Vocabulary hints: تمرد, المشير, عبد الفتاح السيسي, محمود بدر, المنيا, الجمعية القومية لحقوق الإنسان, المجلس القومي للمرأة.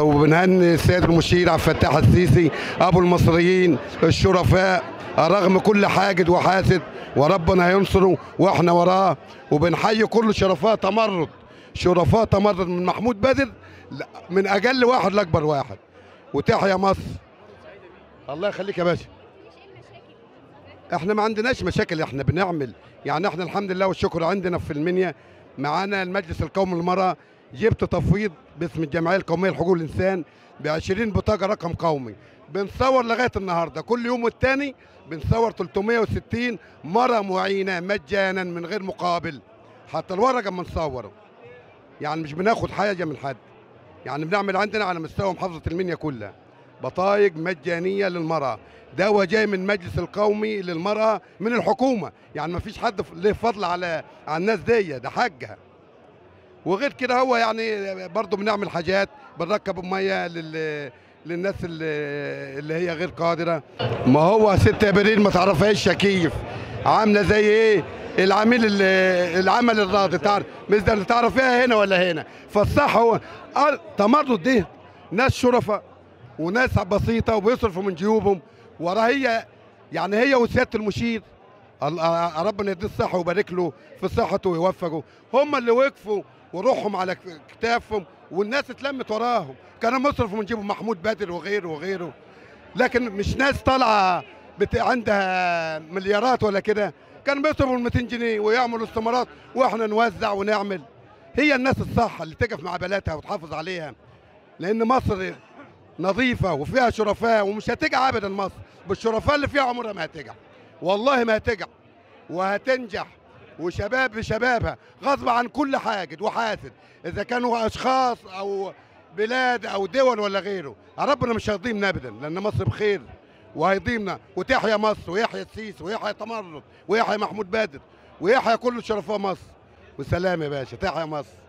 وبنهني السيد المشير عبد الفتاح السيسي ابو المصريين الشرفاء رغم كل حاجد وحاسد، وربنا هينصره واحنا وراه. وبنحيي كل شرفاء تمرد، شرفاء تمرد من محمود بدر من اجل واحد لاكبر واحد. وتحيا مصر. الله يخليك يا باشا. احنا ما عندناش مشاكل، احنا بنعمل يعني، احنا الحمد لله والشكر عندنا في المنيا معانا المجلس القومي للمرأة، جبت تفويض باسم الجمعية القومية لحقوق الإنسان ب 20 بطاقة رقم قومي. بنصور لغاية النهاردة كل يوم والتاني بنصور 360 مرة معينة مجانا من غير مقابل، حتى الورقة بنصوره، يعني مش بناخد حاجة من حد، يعني بنعمل عندنا على مستوى محافظة المنيا كلها بطايق مجانية للمرأة. ده جاي من المجلس القومي للمرأة من الحكومة، يعني ما فيش حد له فضل على الناس دي، ده حاجها. وغير كده هو يعني برضه بنعمل حاجات، بنركب ميه للناس اللي هي غير قادره. ما هو 6 ابريل ما تعرفهاش شكيف، عامله زي ايه العميل العمل الراضي، تعرف مش ده اللي تعرفيها هنا ولا هنا. فالصح هو تمرد دي ناس شرفاء وناس بسيطه وبيصرفوا من جيوبهم، ورا هي يعني هي وسياده المشير ربنا يديه الصحه ويبارك له في صحته ويوفقه، هم اللي وقفوا وروحهم على كتافهم والناس اتلمت وراهم، كانوا مصرفوا من جيبهم محمود بدر وغيره وغيره. لكن مش ناس طالعه عندها مليارات ولا كده، كانوا بيصرفوا 200 جنيه ويعملوا استمارات واحنا نوزع ونعمل. هي الناس الصح اللي تقف مع بلادها وتحافظ عليها، لان مصر نظيفه وفيها شرفاء ومش هتجع ابدا. مصر بالشرفاء اللي فيها عمرها ما هتجع، والله ما هتجع وهتنجح، وشباب بشبابها غصب عن كل حاجد وحاسد، اذا كانوا اشخاص او بلاد او دول ولا غيره. ربنا مش هيضيمنا ابدا، لان مصر بخير وهيضيمنا. وتحيا مصر، ويحيى السيسي، ويحيى تمرد، ويحيى محمود بدر، ويحيى كل شرفاء مصر. وسلام يا باشا. تحيا مصر.